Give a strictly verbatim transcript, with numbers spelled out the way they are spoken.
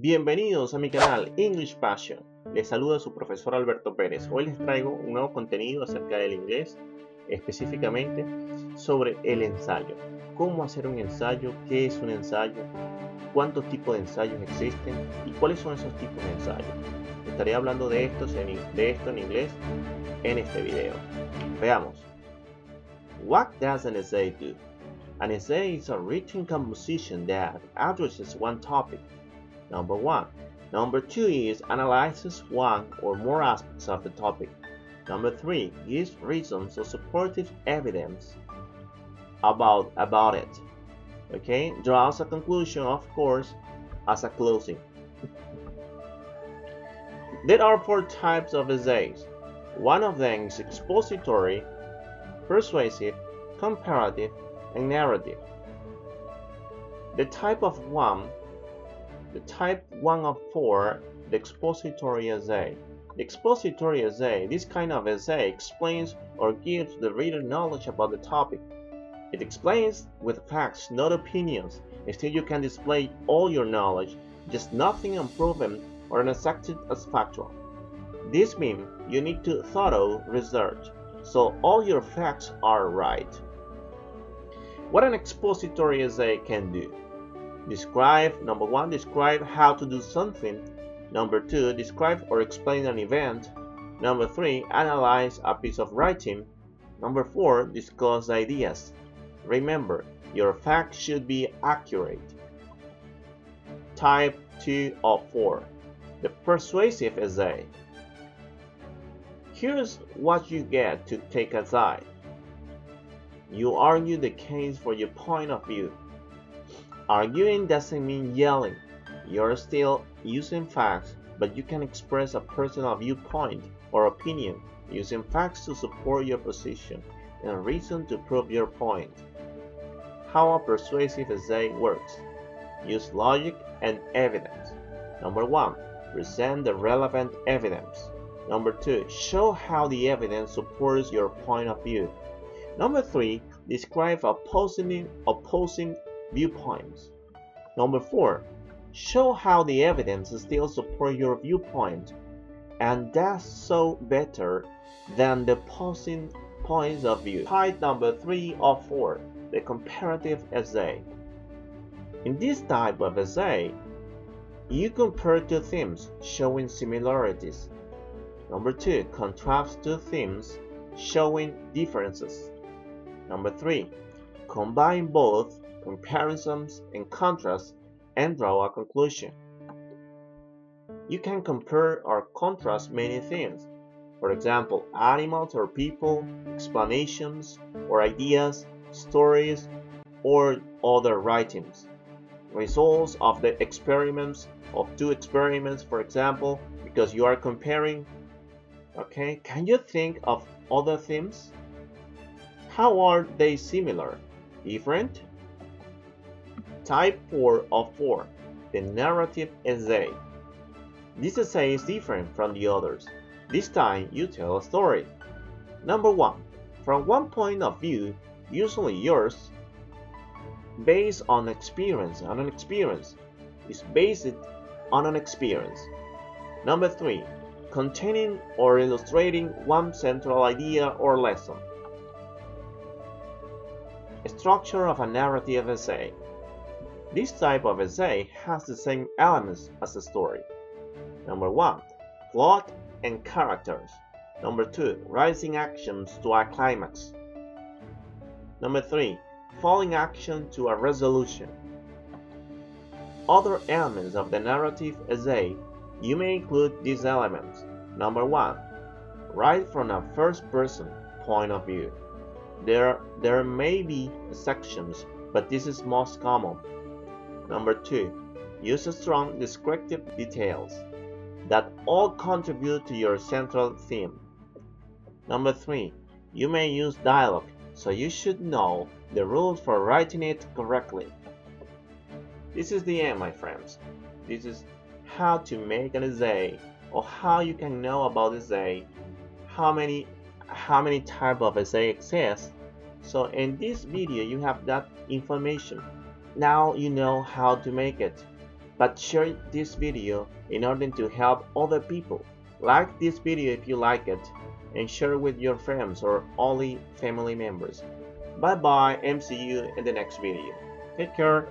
Bienvenidos a mi canal English Passion. Les saluda su profesor Alberto Pérez. Hoy les traigo un nuevo contenido acerca del inglés, específicamente sobre el ensayo. Cómo hacer un ensayo, qué es un ensayo, cuántos tipos de ensayos existen y cuáles son esos tipos de ensayos. Estaré hablando de esto en, de esto en inglés en este video. Veamos. What does an essay do? An essay is a written composition that addresses one topic. Number one. Number two is analyzes one or more aspects of the topic. Number three gives reasons or supportive evidence about about it. Okay, draws a conclusion, of course, as a closing. There are four types of essays. One of them is expository, persuasive, comparative, and narrative. The type of one The type one of four, the expository essay. The expository essay, this kind of essay, explains or gives the reader knowledge about the topic. It explains with facts, not opinions. Instead, you can display all your knowledge, just nothing unproven or unaccepted as factual. This means you need to thorough research, so all your facts are right. What an expository essay can do. Describe, number one, describe how to do something. Number two, describe or explain an event. Number three, analyze a piece of writing. Number four, discuss ideas. Remember, your fact should be accurate. Type two of four, the persuasive essay. Here's what you get to take a side. You argue the case for your point of view. Arguing doesn't mean yelling. You're still using facts, but you can express a personal viewpoint or opinion using facts to support your position and reason to prove your point. How a persuasive essay works. Use logic and evidence. Number one, present the relevant evidence. Number two, show how the evidence supports your point of view. Number three, describe opposing opposing viewpoints. Number four, show how the evidence still supports your viewpoint and does so better than the opposing points of view. Type number three or four, the comparative essay. In this type of essay, you compare two themes showing similarities. Number two, contrast two themes showing differences. Number three, combine both comparisons and contrasts and draw a conclusion. You can compare or contrast many things, for example, animals or people, explanations or ideas, stories or other writings. Results of the experiments, of two experiments, for example, because you are comparing. Okay, can you think of other themes? How are they similar? Different? Type four of four, the narrative essay. This essay is different from the others. This time you tell a story. Number one, from one point of view, usually yours, based on experience, on an experience, is based on an experience. Number three, containing or illustrating one central idea or lesson. Structure of a narrative essay. This type of essay has the same elements as a story. Number one, plot and characters. Number two, rising actions to a climax. Number three, falling action to a resolution. Other elements of the narrative essay, you may include these elements. Number one, write from a first-person point of view. There, there may be exceptions, but this is most common. Number two, use strong descriptive details that all contribute to your central theme. Number three, you may use dialogue, so you should know the rules for writing it correctly. This is the end, my friends. This is how to make an essay, or how you can know about essay, how many how many type of essay exists. So in this video you have that information. Now you know how to make it. but share this video in order to help other people. Like this video if you like it, and share with your friends or only family members. Bye bye and see you in the next video. Take care.